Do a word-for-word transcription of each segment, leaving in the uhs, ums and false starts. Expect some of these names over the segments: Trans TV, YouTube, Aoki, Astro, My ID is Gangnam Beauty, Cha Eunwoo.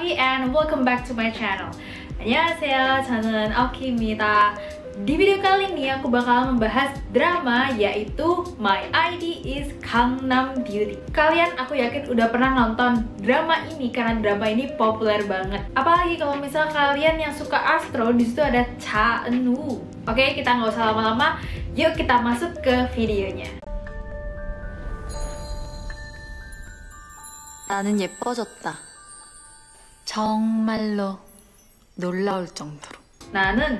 Aoki and welcome back to my channel. 안녕하세요, 저는 Aoki입니다. Di video kali ini aku bakal membahas drama yaitu My I D is Gangnam Beauty. Kalian aku yakin udah pernah nonton drama ini karena drama ini populer banget. Apalagi kalau misal kalian yang suka Astro, di situ ada Cha Eunwoo. Oke, kita nggak usah lama-lama, yuk kita masuk ke videonya. 나는 예뻐졌다. 정말로 놀라울 정도로. 나는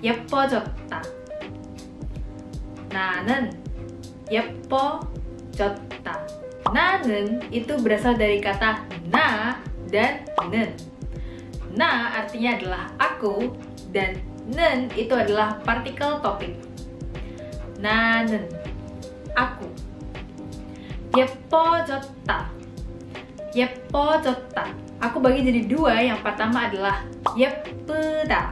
예뻐졌다. 나는 예뻐졌다. 나는 itu berasal dari kata na dan nen. Na artinya adalah aku dan nen itu adalah partikel topik. 나는 aku. 예뻐졌다. 예뻐졌다. Aku bagi jadi dua. Yang pertama adalah 예쁘다.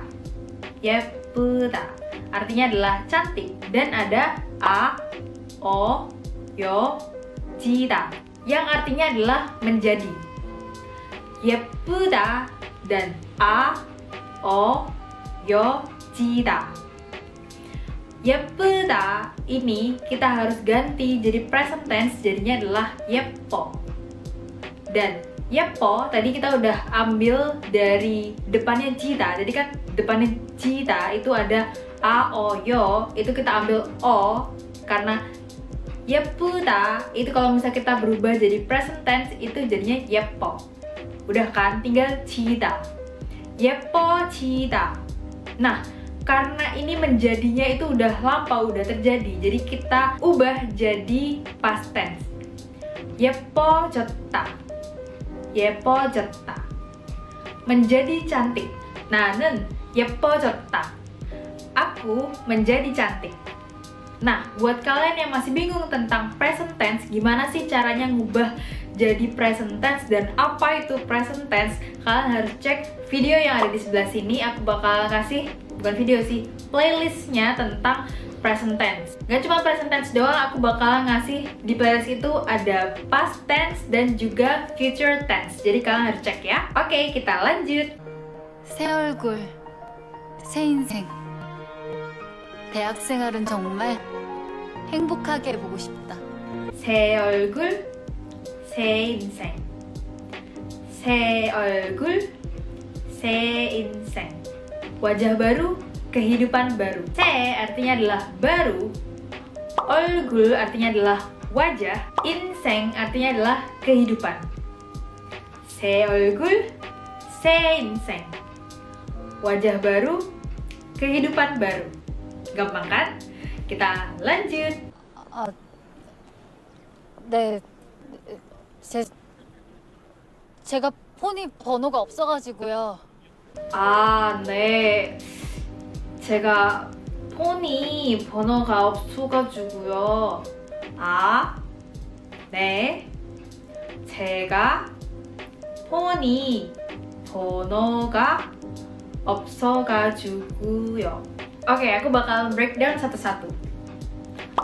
예쁘다. Artinya adalah cantik. Dan ada a, o, yo, jida, yang artinya adalah menjadi. Yepuda dan a, o, yo, jida. Yepuda ini kita harus ganti jadi present tense, jadinya adalah yeppo. Dan yeppo tadi kita udah ambil dari depannya jida, jadi kan depannya jita itu ada a, o, yo, itu kita ambil o karena yepuda itu kalau misalnya kita berubah jadi present tense itu jadinya yeppo. Udah kan, tinggal jita. Yeppo jita. Nah, karena ini menjadinya itu udah lampau, udah terjadi, jadi kita ubah jadi past tense. Yeppo jota. Yeppo jota. Menjadi cantik. 나는 예뻐졌다. Aku menjadi cantik. Nah, buat kalian yang masih bingung tentang present tense, gimana sih caranya ngubah jadi present tense dan apa itu present tense, kalian harus cek video yang ada di sebelah sini. Aku bakal kasih, bukan video sih, playlistnya tentang present tense. Gak cuma present tense doang, aku bakal ngasih di playlist itu ada past tense dan juga future tense. Jadi kalian harus cek ya. Oke, kita lanjut. 새 얼굴, 새 인생. 대학생활은 정말 행복하게 해보고 싶다. 새 얼굴, 새 인생. 새 얼굴, 새 인생. Wajah baru, kehidupan baru. 새 artinya adalah baru. 얼굴 artinya adalah wajah. 인생 artinya adalah kehidupan. 새 얼굴, 새 인생. Wajah baru, kehidupan baru. Gampang kan? Kita lanjut. Uh, 네, 제, 제가 폰이 번호가 없어가지고요. 아, 네, 제가 폰이 번호가 없어가지고요. 아, 네, 제가 폰이 번호가 없어가지고요. Oke, aku bakal breakdown satu-satu.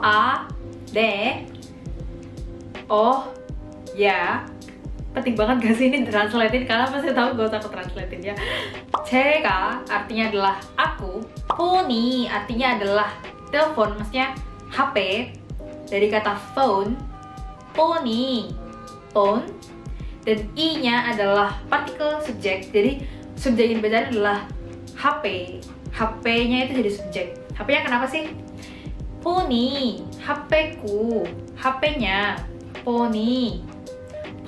A, D, O, ya. Penting banget gak sih ini translatein? Kalian pasti tahu, gak usah aku translatein ya. 제가 artinya adalah aku. Phone artinya adalah telepon, maksudnya H P. Dari kata phone, phone, phone. Dan i-nya adalah partikel subjek. Jadi subjek yang berbeda adalah H P. H P-nya itu jadi subjek. H P-nya kenapa sih? Poni, H P-ku, H P-nya, poni.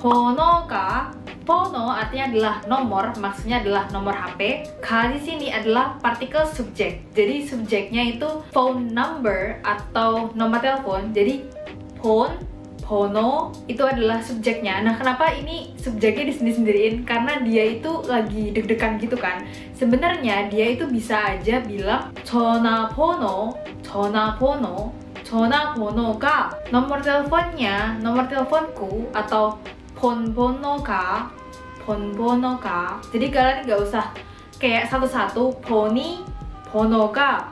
Ponoka, pono artinya adalah nomor, maksudnya adalah nomor H P. Ka di sini adalah partikel subjek. Jadi subjeknya itu phone number atau nomor telepon. Jadi phone, pono itu adalah subjeknya. Nah, kenapa ini subjeknya disendiri-sendiriin? Karena dia itu lagi deg-degan gitu kan. Sebenarnya dia itu bisa aja bilang 전화번호, 전화번호, 전화번호가 nomor teleponnya, nomor teleponku, atau 번호가, 번호가. Jadi kalian nggak usah kayak satu-satu 번이, 번호가.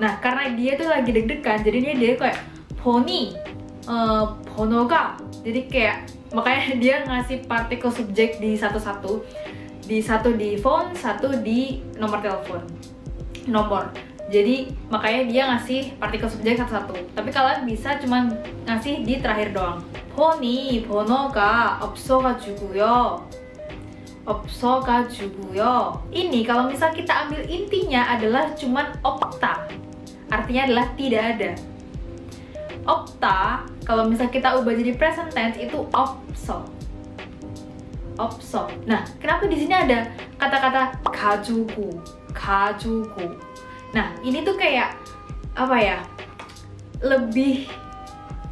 Nah, karena dia tuh lagi deg-degan, jadinya dia kayak 번이, Uh, 번호가. Jadi kayak makanya dia ngasih partikel subjek di satu-satu. di satu di phone, satu di nomor telepon, nomor. Jadi makanya dia ngasih partikel subjek satu-satu. Tapi kalian bisa cuman ngasih di terakhir doang. Phone-i 번호가 없어가지고요. 없어가지고요. Ini kalau misal kita ambil intinya adalah cuman opta. Artinya adalah tidak ada. Opta kalau misal kita ubah jadi present tense itu 없어. 없어. Nah, kenapa di sini ada kata-kata 가지고, 가지고. Nah, ini tuh kayak, apa ya, lebih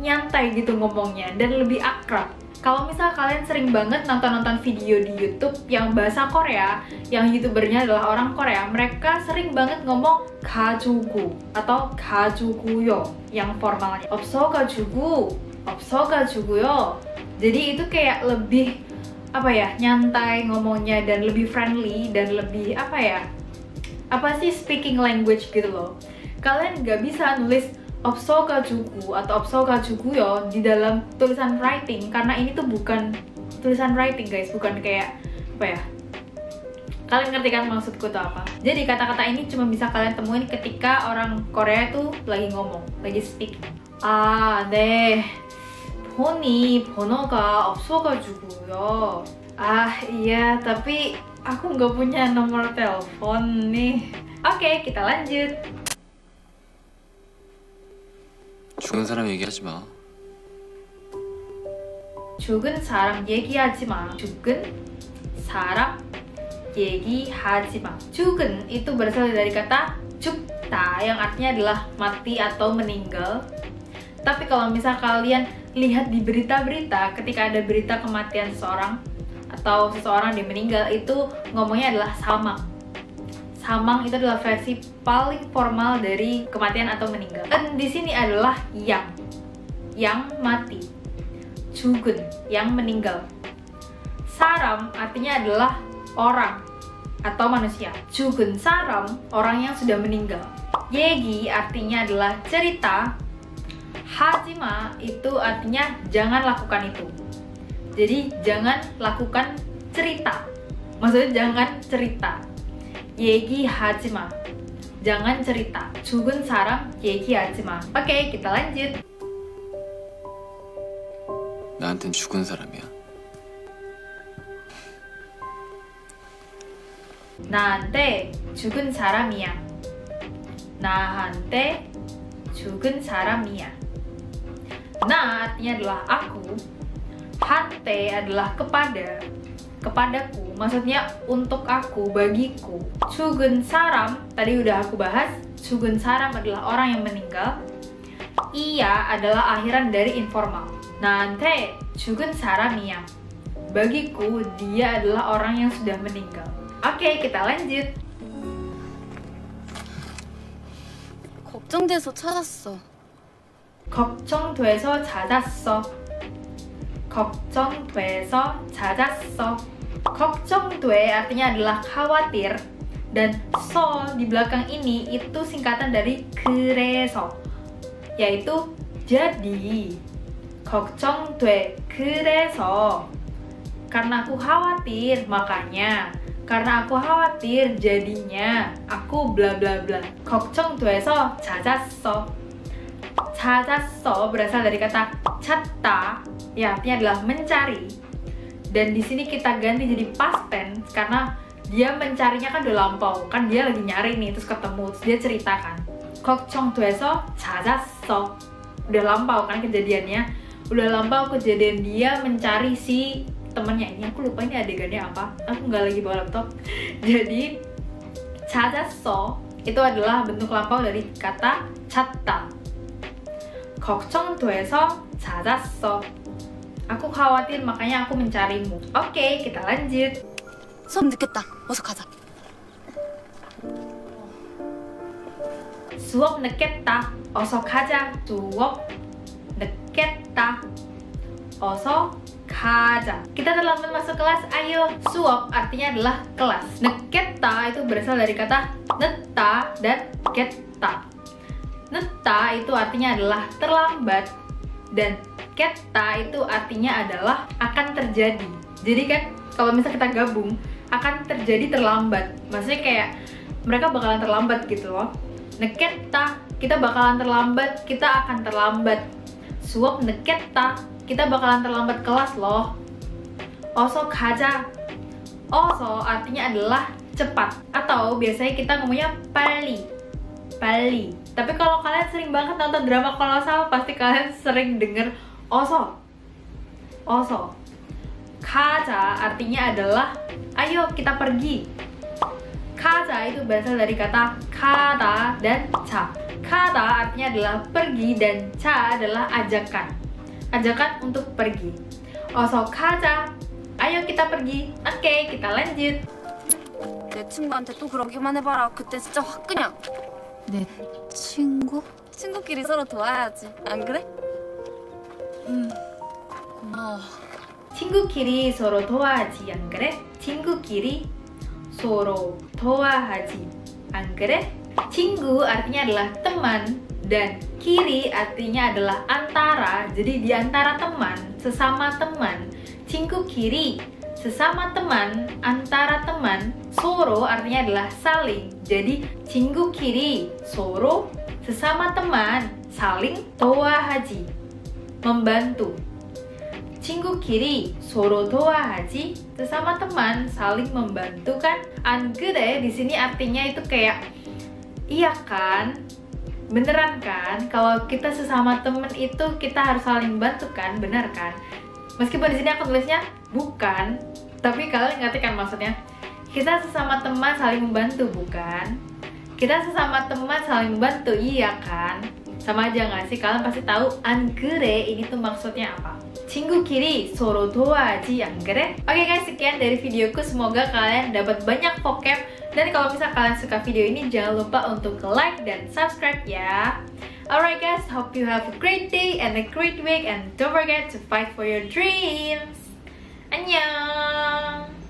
nyantai gitu ngomongnya, dan lebih akrab. Kalau misal kalian sering banget nonton-nonton video di YouTube yang bahasa Korea, yang youtubernya adalah orang Korea, mereka sering banget ngomong 가지고 atau 가지고요, yang formalnya. 없어 가지고, 없어 가지고요. Jadi itu kayak lebih, apa ya, nyantai ngomongnya, dan lebih friendly, dan lebih, apa ya, apa sih speaking language gitu loh. Kalian gak bisa nulis 없어 가지고 atau 없어 가지고요 di dalam tulisan writing, karena ini tuh bukan tulisan writing guys, bukan kayak apa ya, kalian ngerti kan maksudku tuh apa. Jadi kata-kata ini cuma bisa kalian temuin ketika orang Korea tuh lagi ngomong, lagi speak. Ah, 네 폰이 번호가 없어 가지고요. Ah iya, tapi aku nggak punya nomor telepon nih. Oke, kita lanjut. 죽은 사람 얘기하지 마. 죽은 사람 얘기하지 마. 죽은 사람 얘기하지 마. 죽은 itu berasal dari kata 죽다 yang artinya adalah mati atau meninggal. Tapi kalau misal kalian lihat di berita-berita, ketika ada berita kematian seorang atau seseorang yang meninggal, itu ngomongnya adalah samang. Samang itu adalah versi paling formal dari kematian atau meninggal. Dan di sini adalah yang, yang mati. Jugun, yang meninggal. Saram artinya adalah orang atau manusia. Jugun saram, orang yang sudah meninggal. Yegi artinya adalah cerita. Hajima itu artinya jangan lakukan itu. Jadi jangan lakukan cerita, maksudnya jangan cerita. Yegi hajima, jangan cerita. Jugun saram yegi hajima. Oke, kita lanjut. 나한텐 죽은 사람이야. 나한테 죽은 사람이야. 나한테 죽은 사람이야. 나 artinya adalah aku. Hante adalah kepada, kepadaku, maksudnya untuk aku, bagiku. Jugun saram, tadi udah aku bahas. Jugun saram adalah orang yang meninggal. Iya adalah akhiran dari informal. Nante jugun saram iya. Bagiku, dia adalah orang yang sudah meninggal. Oke, kita lanjut. 걱정돼서 찾았어. 걱정돼서 찾았어. 걱정돼서 찾았어. 걱정돼 artinya adalah khawatir, dan so di belakang ini itu singkatan dari 그래서, yaitu jadi. 걱정돼 그래서, karena aku khawatir makanya, karena aku khawatir jadinya aku bla bla bla. 걱정돼서 찾았어. 찾았어 berasal dari kata 찾다, ya artinya adalah mencari. Dan di sini kita ganti jadi past tense karena dia mencarinya kan udah lampau, kan dia lagi nyari nih terus ketemu, terus dia ceritakan. 걱정돼서 찾았어. Udah lampau kan kejadiannya, udah lampau kejadian dia mencari si temennya. Ini aku lupa ini adegannya apa, aku nggak lagi bawa laptop. Jadi 찾았어 itu adalah bentuk lampau dari kata 찾다. 걱정돼서 찾았어. Aku khawatir makanya aku mencarimu. Oke, kita lanjut. 수업 늦겠다. 어서 가자. 수업 늦겠다. 어서 가자. 수업 늦겠다. 어서 가자. Kita terlambat masuk kelas. Ayo. Suop artinya adalah kelas. Neketa itu berasal dari kata neta dan geta. Neta itu artinya adalah terlambat, dan keta itu artinya adalah akan terjadi. Jadi kan kalau misalnya kita gabung akan terjadi terlambat. Maksudnya kayak mereka bakalan terlambat gitu loh. Neketa, kita bakalan terlambat, kita akan terlambat. Suap neketa, kita bakalan terlambat kelas loh. Oso kaja. Oso artinya adalah cepat, atau biasanya kita ngomongnya pali, pali. Tapi kalau kalian sering banget nonton drama kolosal, pasti kalian sering denger oso, oso. Kaja artinya adalah ayo kita pergi. Kaja itu berasal dari kata kata dan cha. Kata artinya adalah pergi dan cha adalah ajakan, ajakan untuk pergi. Oso kaja, ayo kita pergi. Oke, okay, kita lanjut. 내 친구한테 또 그러기만 해봐라. 그때 진짜 확 그냥. 내 친구? 친구끼리 서로 도와야지. 안 그래? 음. 고마워. 친구끼리 서로 도와야지. 안 그래? 친구끼리 서로 도와야지. 안 그래? 친구 artinya adalah teman dan kiri artinya adalah antara. Jadi di antara teman, sesama teman. 친구끼리 sesama teman, antara teman. Soro artinya adalah saling. Jadi 친구끼리 soro sesama teman, saling 도와하지 membantu. 친구끼리 soro 도와하지 sesama teman, saling membantu kan. 안 그래 di sini artinya itu kayak iya kan, beneran kan. Kalau kita sesama teman itu kita harus saling bantu kan, bener kan. Meskipun di sini aku tulisnya bukan, tapi kalian ngerti kan maksudnya. Kita sesama teman saling membantu, bukan? Kita sesama teman saling membantu, iya kan? Sama aja nggak sih? Kalian pasti tahu 안 그래 ini tuh maksudnya apa. 친구끼리 서로 도와야지 안 그래? Oke guys, sekian dari videoku. Semoga kalian dapat banyak vocab. Dan kalau misal kalian suka video ini, jangan lupa untuk like dan subscribe ya. Alright guys, hope you have a great day and a great week. And don't forget to fight for your dreams. 안녕!